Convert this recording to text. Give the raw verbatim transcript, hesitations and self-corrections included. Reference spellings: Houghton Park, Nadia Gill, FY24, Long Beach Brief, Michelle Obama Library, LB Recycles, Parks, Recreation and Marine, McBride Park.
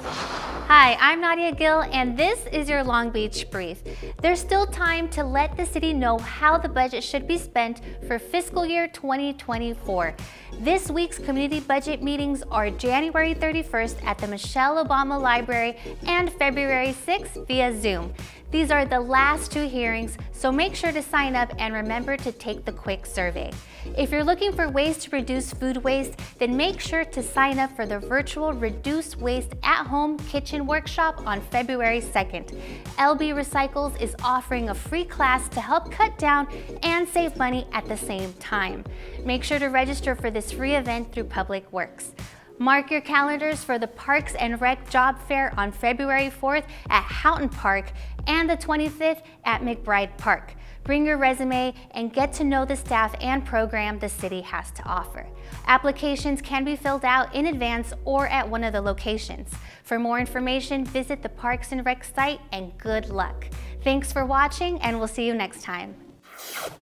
Hi, I'm Nadia Gill, and this is your Long Beach Brief. There's still time to let the city know how the budget should be spent for fiscal year twenty twenty-four. This week's community budget meetings are January thirty-first at the Michelle Obama Library and February sixth via Zoom. These are the last two hearings, so make sure to sign up and remember to take the quick survey. If you're looking for ways to reduce food waste, then make sure to sign up for the virtual Reduce Waste at Home Kitchen Workshop on February second. L B Recycles is offering a free class to help cut down and save money at the same time. Make sure to register for this free event through Public Works. Mark your calendars for the Parks and Rec Job Fair on February fourth at Houghton Park and the twenty-fifth at McBride Park. Bring your resume and get to know the staff and program the city has to offer. Applications can be filled out in advance or at one of the locations. For more information, visit the Parks and Rec site, and good luck. Thanks for watching, and we'll see you next time.